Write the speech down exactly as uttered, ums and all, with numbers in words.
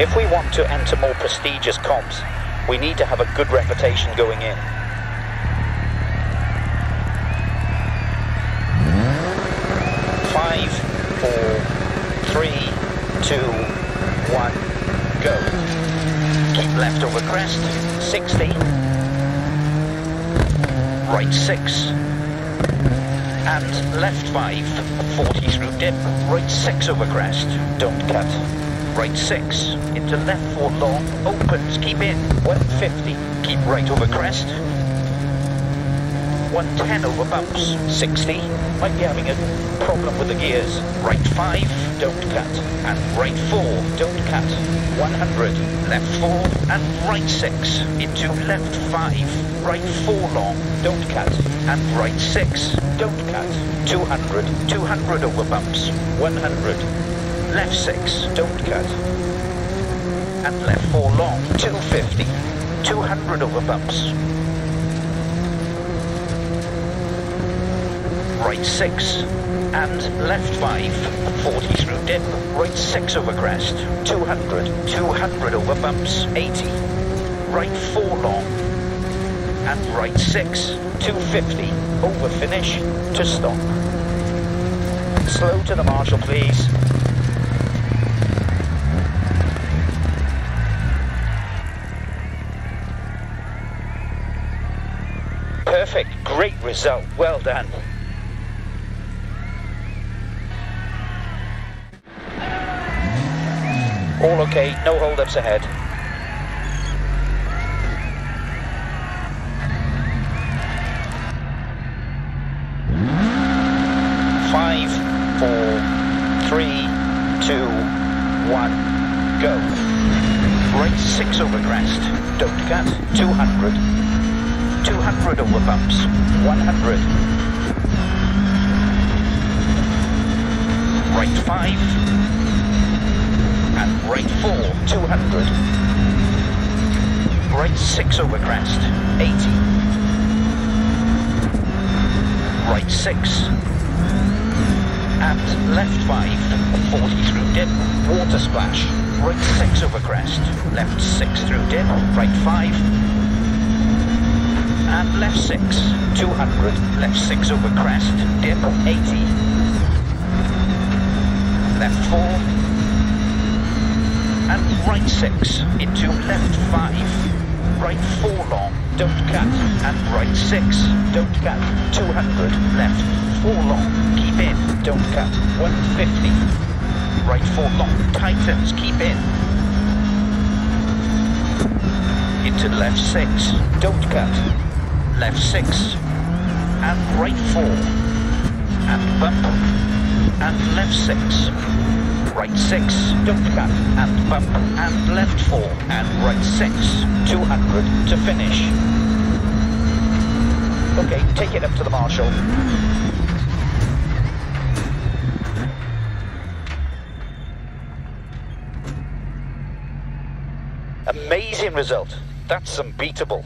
If we want to enter more prestigious comps, we need to have a good reputation going in. Five, four, three, two, one, go. Keep left over crest, sixty. Right six. And left five, forty through dip, right six over crest, don't cut. Right six, into left four long, opens, keep in, one fifty, keep right over crest. one ten over bumps, sixty, might be having a problem with the gears. Right five, don't cut, and right four, don't cut, one hundred, left four, and right six, into left five, right four long, don't cut, and right six, don't cut, two hundred, two hundred over bumps, one hundred, left six, don't cut, and left four long, two fifty, two hundred over bumps. Right six, and left five, forty through dip, right six over crest, two hundred, two hundred over bumps, eighty, right four long, and right six, two fifty, over finish, to stop. Slow to the marshal, please. Perfect, great result, well done. All okay, no hold-ups ahead. Five, four, three, two, one, go. Right six over crest, don't cut, two hundred. two hundred over bumps, one hundred. Right five. And right four, two hundred. Right six over crest, eighty. Right six. And left five, forty through dip, water splash. Right six over crest, left six through dip, right five. And left six, two hundred. Left six over crest, dip, eighty. Left four. And right six, into left five, right four long, don't cut, and right six, don't cut, two hundred, left four long, keep in, don't cut, one fifty, right four long, tightens, keep in, into left six, don't cut, left six, and right four, and bump, and left six. Right six, don't cut, and bump, and left four, and right six, two hundred to finish. Okay, take it up to the marshal. Amazing result. That's unbeatable.